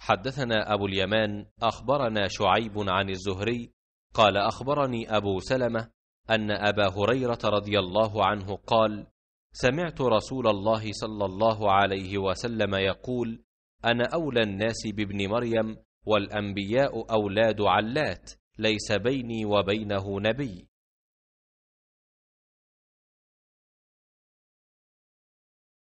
حدثنا أبو اليمان أخبرنا شعيب عن الزهري قال أخبرني أبو سلمة أن أبا هريرة رضي الله عنه قال: سمعت رسول الله صلى الله عليه وسلم يقول: أنا أولى الناس بابن مريم، والأنبياء أولاد علات، ليس بيني وبينه نبي.